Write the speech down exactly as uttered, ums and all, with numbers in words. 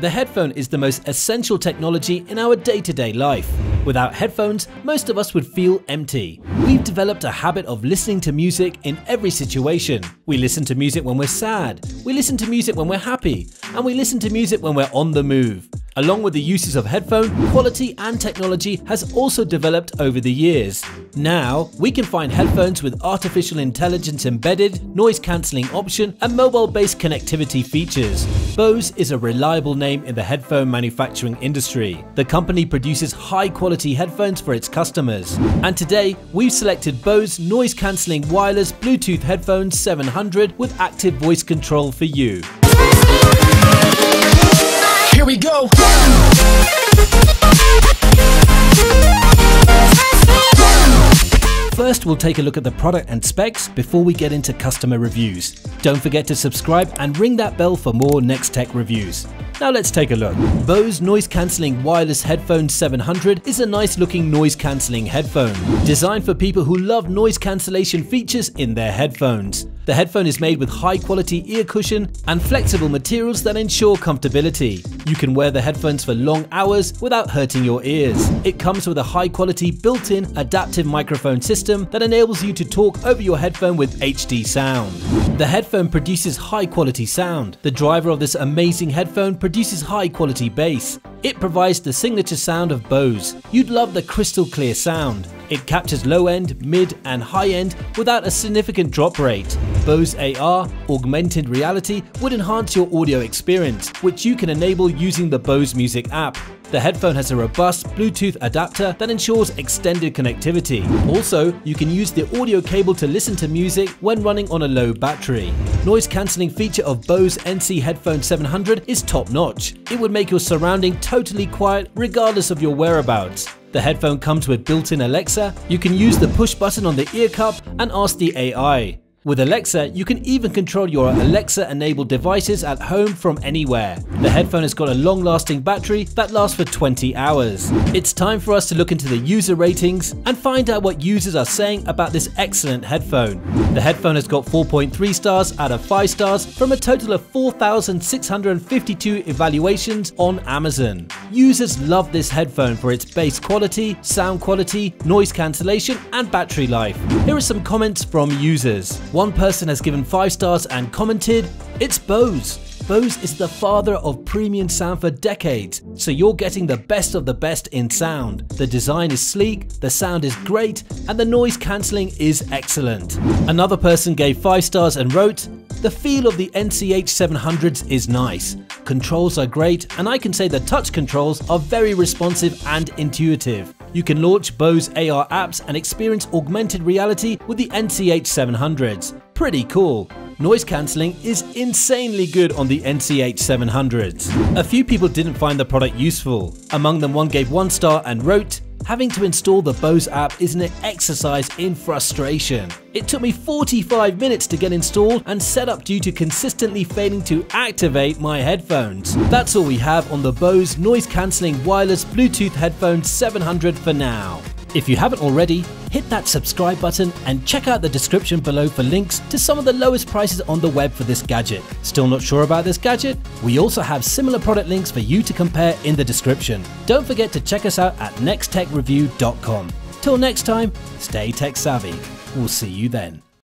The headphone is the most essential technology in our day-to-day life. Without headphones, most of us would feel empty. We've developed a habit of listening to music in every situation. We listen to music when we're sad, we listen to music when we're happy, and we listen to music when we're on the move. Along with the uses of headphone, quality and technology has also developed over the years. Now, we can find headphones with artificial intelligence embedded, noise-cancelling option, and mobile-based connectivity features. Bose is a reliable name in the headphone manufacturing industry. The company produces high-quality headphones for its customers. And today, we've selected Bose noise-cancelling wireless Bluetooth headphones seven hundred with active voice control for you. Here we go! First, we'll take a look at the product and specs before we get into customer reviews. Don't forget to subscribe and ring that bell for more Next Tech reviews. Now let's take a look. Bose Noise Cancelling Wireless Headphone seven hundred is a nice looking noise cancelling headphone, designed for people who love noise cancellation features in their headphones. The headphone is made with high quality ear cushion and flexible materials that ensure comfortability. You can wear the headphones for long hours without hurting your ears. It comes with a high quality built-in adaptive microphone system that enables you to talk over your headphone with H D sound. The headphone produces high quality sound. The driver of this amazing headphone produces high quality bass. It provides the signature sound of Bose. You'd love the crystal clear sound. It captures low-end, mid and high-end without a significant drop rate. Bose A R, augmented reality, would enhance your audio experience, which you can enable using the Bose Music app. The headphone has a robust Bluetooth adapter that ensures extended connectivity. Also, you can use the audio cable to listen to music when running on a low battery. Noise cancelling feature of Bose N C Headphone seven hundred is top-notch. It would make your surrounding totally quiet regardless of your whereabouts. The headphone comes with built-in Alexa. You can use the push button on the ear cup and ask the A I. With Alexa, you can even control your Alexa-enabled devices at home from anywhere. The headphone has got a long-lasting battery that lasts for twenty hours. It's time for us to look into the user ratings and find out what users are saying about this excellent headphone. The headphone has got four point three stars out of five stars from a total of four thousand six hundred fifty-two evaluations on Amazon. Users love this headphone for its bass quality, sound quality, noise cancellation, and battery life. Here are some comments from users. One person has given five stars and commented, "It's Bose. Bose is the father of premium sound for decades, so you're getting the best of the best in sound. The design is sleek, the sound is great, and the noise cancelling is excellent." Another person gave five stars and wrote, "The feel of the N C H seven hundreds is nice. Controls are great, and I can say the touch controls are very responsive and intuitive. You can launch Bose A R apps and experience augmented reality with the N C H seven hundreds. Pretty cool. Noise cancelling is insanely good on the N C H seven hundreds. A few people didn't find the product useful. Among them, one gave one star and wrote, "Having to install the Bose app is an exercise in frustration. It took me forty-five minutes to get installed and set up due to consistently failing to activate my headphones." That's all we have on the Bose Noise Cancelling Wireless Bluetooth Headphones seven hundred for now. If you haven't already, hit that subscribe button and check out the description below for links to some of the lowest prices on the web for this gadget. Still not sure about this gadget? We also have similar product links for you to compare in the description. Don't forget to check us out at next tech review dot com. Till next time, stay tech savvy. We'll see you then.